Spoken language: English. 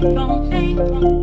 Bong, bong, bong.